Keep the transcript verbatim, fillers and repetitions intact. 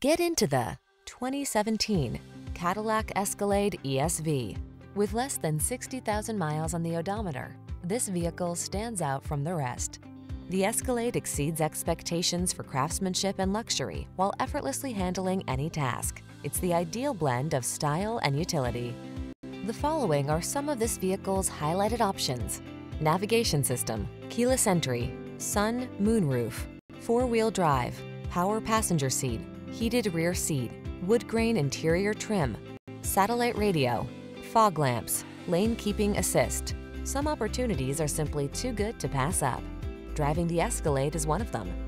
Get into the twenty seventeen Cadillac Escalade E S V. With less than sixty thousand miles on the odometer, this vehicle stands out from the rest. The Escalade exceeds expectations for craftsmanship and luxury while effortlessly handling any task. It's the ideal blend of style and utility. The following are some of this vehicle's highlighted options: navigation system, keyless entry, sun, moonroof, four-wheel drive, power passenger seat, heated rear seat, wood grain interior trim, satellite radio, fog lamps, lane keeping assist. Some opportunities are simply too good to pass up. Driving the Escalade is one of them.